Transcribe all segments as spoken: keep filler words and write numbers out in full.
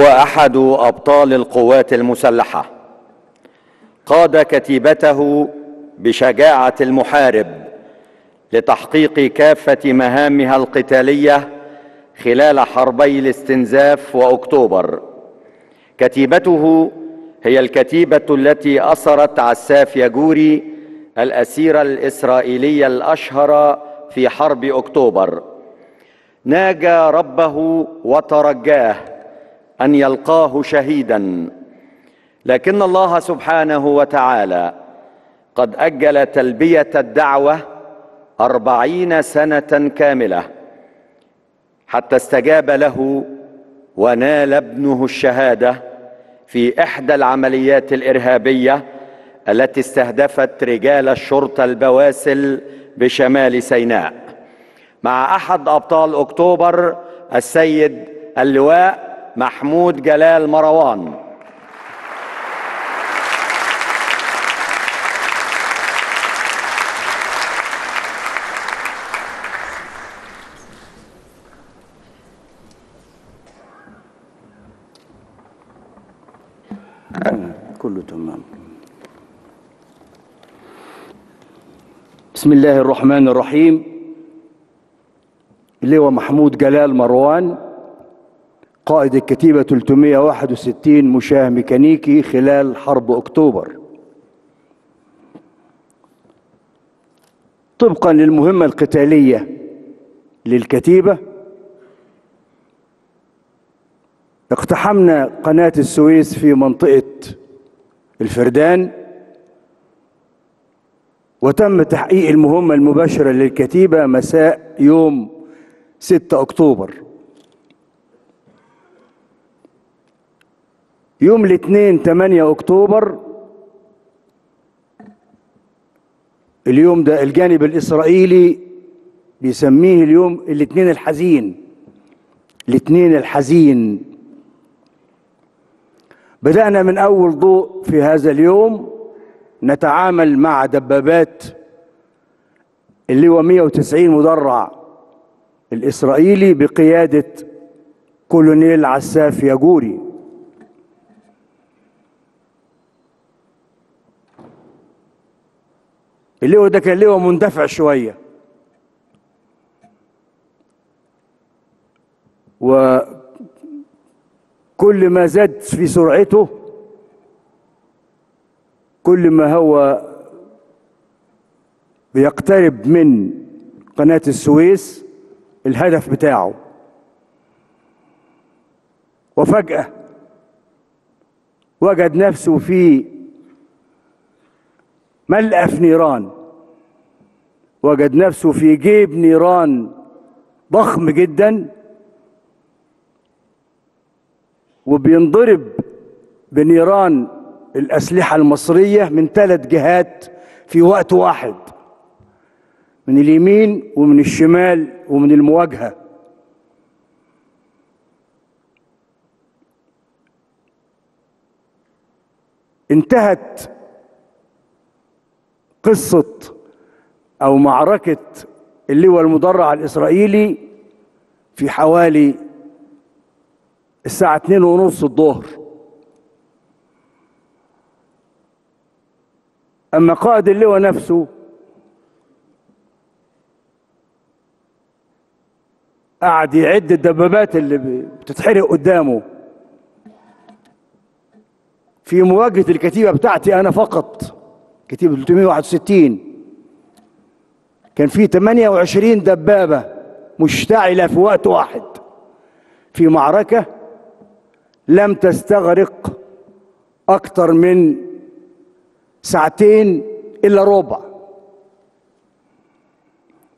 هو أحد أبطال القوات المسلحة، قاد كتيبته بشجاعة المحارب لتحقيق كافة مهامها القتالية خلال حربي الاستنزاف وأكتوبر. كتيبته هي الكتيبة التي أسرت عساف ياجوري الأسير الإسرائيلي الأشهر في حرب أكتوبر. ناجى ربه وترجاه أن يلقاه شهيدا، لكن الله سبحانه وتعالى قد أجل تلبية الدعوة أربعين سنة كاملة حتى استجاب له ونال ابنه الشهادة في إحدى العمليات الإرهابية التي استهدفت رجال الشرطة البواسل بشمال سيناء، مع أحد أبطال أكتوبر السيد اللواء محمود جلال مروان. كله تمام. بسم الله الرحمن الرحيم. اللواء محمود جلال مروان، قائد الكتيبة ثلاثمائة وواحد وستين مشاه ميكانيكي خلال حرب أكتوبر. طبقا للمهمة القتالية للكتيبة، اقتحمنا قناة السويس في منطقة الفردان، وتم تحقيق المهمة المباشرة للكتيبة مساء يوم ستة أكتوبر. يوم الاثنين ثمانية أكتوبر، اليوم ده الجانب الإسرائيلي بيسميه اليوم الاثنين الحزين. الاثنين الحزين بدأنا من أول ضوء في هذا اليوم نتعامل مع دبابات اللي هو مئة وتسعين مدرع الإسرائيلي بقيادة كولونيل عساف ياجوري. اللواء ده كان لواء مندفع شوية، وكل ما زاد في سرعته كل ما هو بيقترب من قناة السويس الهدف بتاعه. وفجأة وجد نفسه في ملقف نيران، وجد نفسه في جيب نيران ضخم جدا، وبينضرب بنيران الأسلحة المصرية من ثلاث جهات في وقت واحد، من اليمين ومن الشمال ومن المواجهة. انتهت قصة أو معركة اللواء المدرع الإسرائيلي في حوالي الساعة اثنين ونص الظهر. أما قائد اللواء نفسه قعد يعد الدبابات اللي بتتحرق قدامه في مواجهة الكتيبة بتاعتي أنا فقط. كتيبة ثلاثمائة وواحد وستين كان في ثمانية وعشرين دبابة مشتعلة في وقت واحد في معركة لم تستغرق أكثر من ساعتين إلا ربع.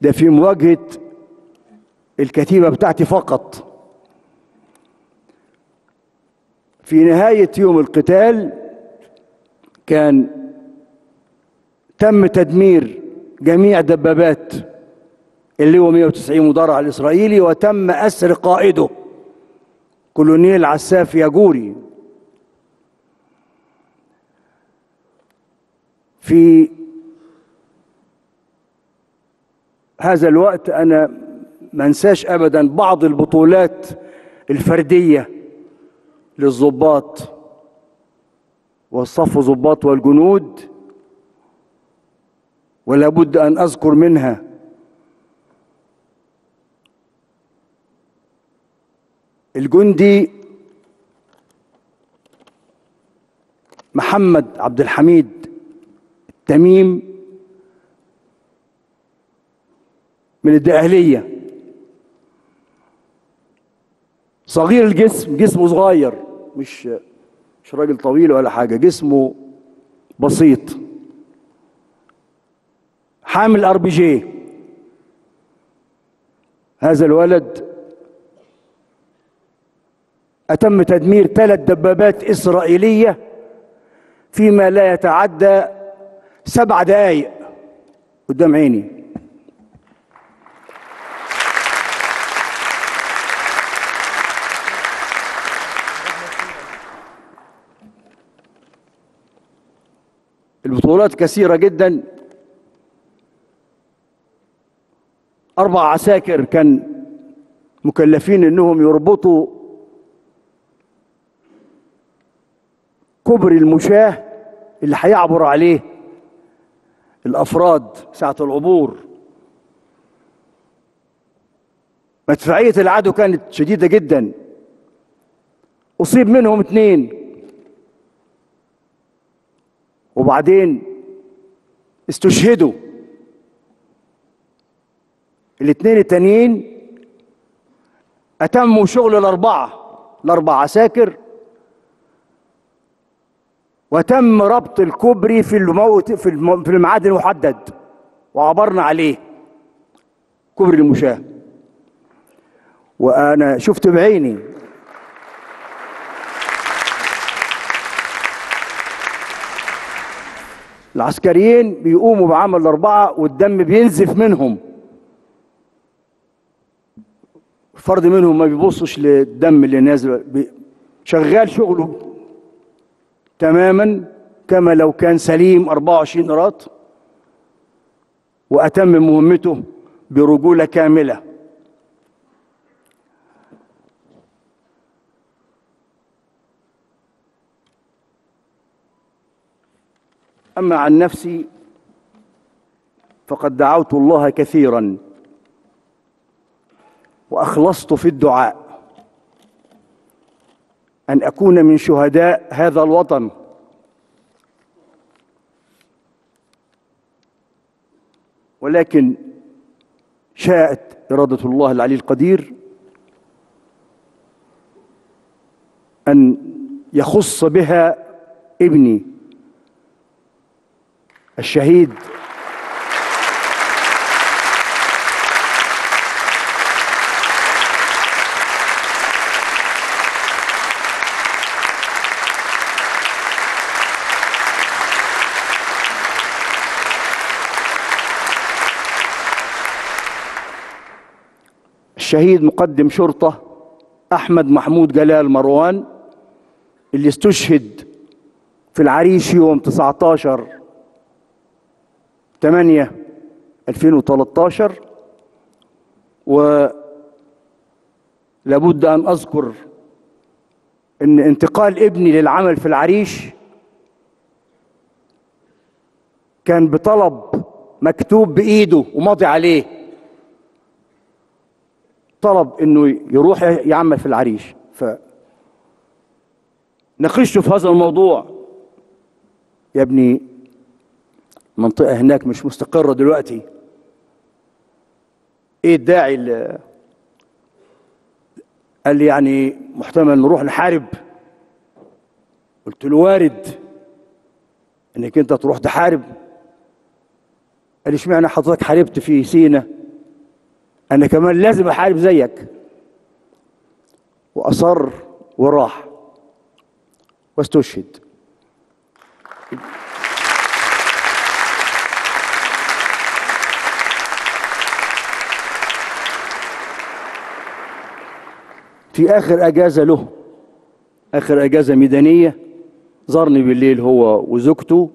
ده في مواجهة الكتيبة بتاعتي فقط. في نهاية يوم القتال كان تم تدمير جميع دبابات اللي هو مئة وتسعين مدرع الإسرائيلي، وتم أسر قائده كولونيل عساف ياجوري. في هذا الوقت أنا ما انساش أبدا بعض البطولات الفردية للضباط والصف ضباط والجنود، ولا بد أن أذكر منها الجندي محمد عبد الحميد تميم من الدقهلية، صغير الجسم، جسمه صغير، مش مش راجل طويل ولا حاجة، جسمه بسيط، حامل ار بي جي. هذا الولد أتم تدمير ثلاث دبابات إسرائيلية فيما لا يتعدى سبع دقايق قدام عيني. البطولات كثيرة جدا. أربع عساكر كان مكلفين إنهم يربطوا كبر المشاه اللي هيعبر عليه الأفراد ساعة العبور. مدفعية العدو كانت شديدة جدا، أصيب منهم اثنين، وبعدين استشهدوا الاثنين التانيين. أتموا شغل الأربعة الأربع عساكر، وتم ربط الكوبري في الموت في الميعاد المحدد، وعبرنا عليه كوبري المشاه. وانا شفت بعيني العسكريين بيقوموا بعمل الاربعه والدم بينزف منهم، فرد منهم ما بيبصش للدم اللي نازل، شغال شغله تماما كما لو كان سليم أربعة وعشرين قراط، وأتم مهمته برجولة كاملة. أما عن نفسي فقد دعوت الله كثيرا وأخلصت في الدعاء أن أكون من شهداء هذا الوطن، ولكن شاءت إرادة الله العلي القدير أن يخص بها ابني الشهيد شهيد مقدم شرطة أحمد محمود جلال مروان، اللي استشهد في العريش يوم تسعتاشر تمانية ألفين وتلتاشر. ولابد أن أذكر أن انتقال ابني للعمل في العريش كان بطلب مكتوب بإيده وماضي عليه، طلب انه يروح يعمل في العريش. فناقشته في هذا الموضوع، يا ابني المنطقه هناك مش مستقره دلوقتي، ايه الداعي اللي قال لي يعني محتمل نروح نحارب؟ قلت له وارد انك انت تروح تحارب. قال لي اشمعنى حضرتك حاربت في سينا؟ أنا كمان لازم أحارب زيك. وأصر وراح واستشهد. في آخر أجازة له، آخر أجازة ميدانية، زارني بالليل هو وزوجته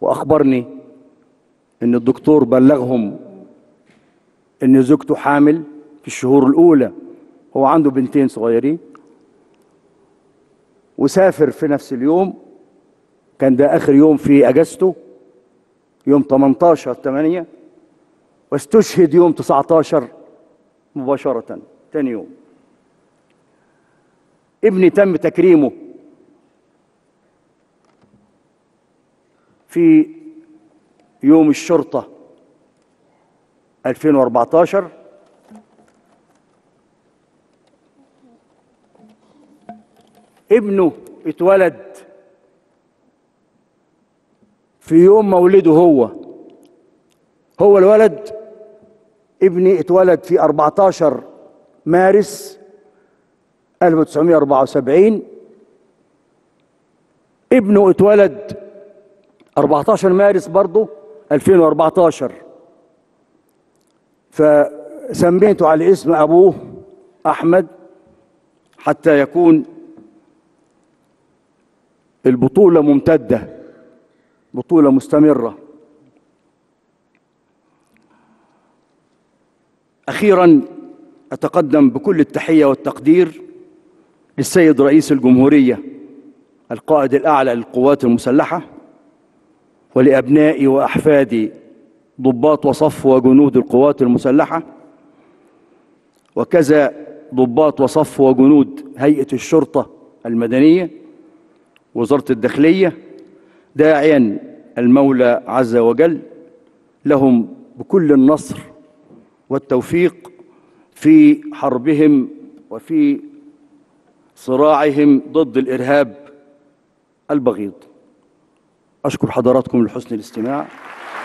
وأخبرني إن الدكتور بلغهم إن زوجته حامل في الشهور الأولى، هو عنده بنتين صغيرين، وسافر في نفس اليوم، كان ده آخر يوم في أجازته يوم ثمانية عشر ثمانية، واستشهد يوم تسعة عشر مباشرة تاني يوم. ابني تم تكريمه في يوم الشرطة ألفين وأربعة عشر، ابنه اتولد في يوم مولده، هو هو الولد. ابني اتولد في أربعة عشر مارس ألف وتسعمائة وأربعة وسبعين، ابنه اتولد أربعة عشر مارس برضه ألفين وأربعة عشر، فسميته على اسم أبوه أحمد حتى يكون البطولة ممتدة، بطولة مستمرة. أخيراً أتقدم بكل التحية والتقدير للسيد رئيس الجمهورية القائد الأعلى للقوات المسلحة، ولأبنائي وأحفادي ضباط وصف وجنود القوات المسلحة، وكذا ضباط وصف وجنود هيئة الشرطة المدنية، وزارة الداخلية، داعياً المولى عز وجل لهم بكل النصر والتوفيق في حربهم وفي صراعهم ضد الإرهاب البغيض. أشكر حضراتكم لحسن الاستماع،